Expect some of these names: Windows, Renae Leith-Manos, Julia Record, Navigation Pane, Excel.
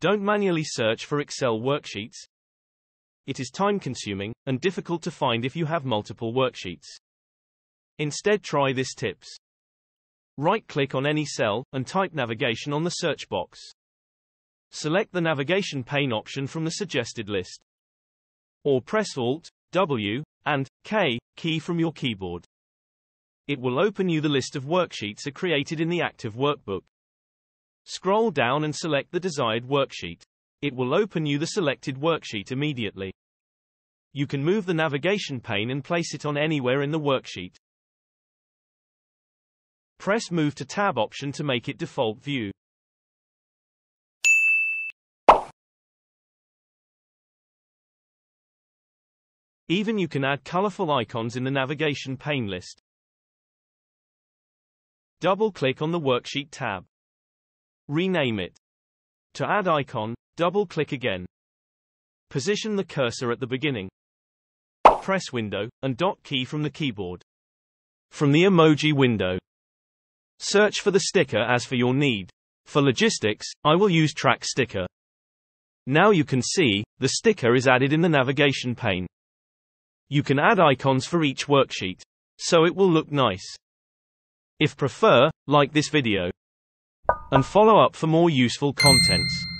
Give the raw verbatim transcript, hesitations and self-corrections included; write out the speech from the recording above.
Don't manually search for Excel worksheets. It is time-consuming and difficult to find if you have multiple worksheets. Instead, try this tips. Right-click on any cell and type navigation on the search box. Select the Navigation Pane option from the suggested list. Or press Alt, W, and K key from your keyboard. It will open you the list of worksheets are created in the active workbook. Scroll down and select the desired worksheet. It will open you the selected worksheet immediately. You can move the Navigation Pane and place it on anywhere in the worksheet. Press Move to Tab option to make it default view. Even you can add colorful icons in the Navigation Pane list. Double-click on the Worksheet tab. Rename it. To add icon, double-click again. Position the cursor at the beginning. Press Window and dot key from the keyboard. From the emoji window, search for the sticker as for your need. For logistics, I will use track sticker. Now you can see, the sticker is added in the Navigation Pane. You can add icons for each worksheet, so it will look nice. If prefer, like this video, and follow up for more useful contents.